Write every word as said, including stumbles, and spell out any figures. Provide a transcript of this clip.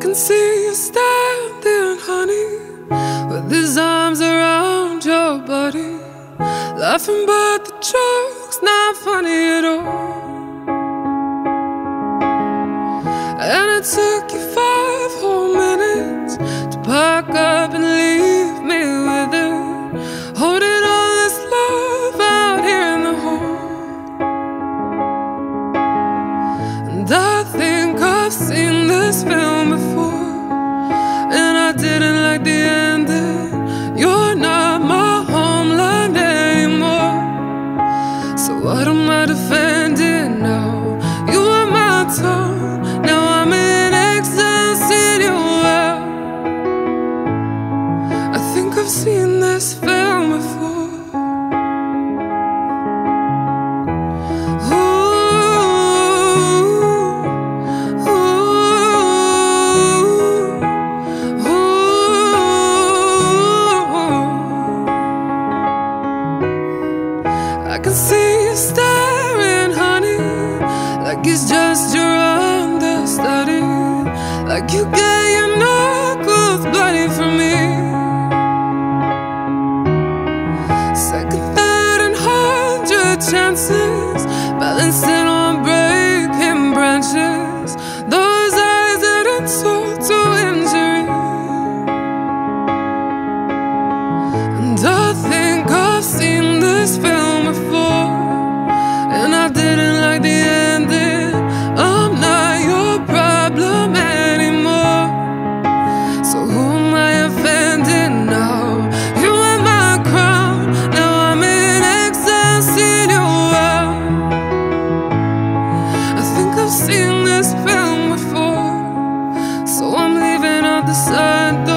can see you standing, honey, with his arms around your body, laughing but the joke's not funny at all. And it took you five whole minutes to pack up and leave me with it, holding all this love out here in the hall. And I think I've seen this film before, and I didn't like the ending. You're not my homeland anymore, so what am I defending now? You are my tone, now I'm in excess in your world. I think I've seen this film before. I can see you staring, honey, like it's just your understudy, like you get your knuckles bloody from me. Second, third, and hundred chances, balancing on breaking branches, those eyes that insult to injury. And I think I've seen this film, and I didn't like the ending. I'm not your problem anymore, so who am I offending now? You are my crown, now I'm in excess in your world. I think I've seen this film before, so I'm leaving out the side.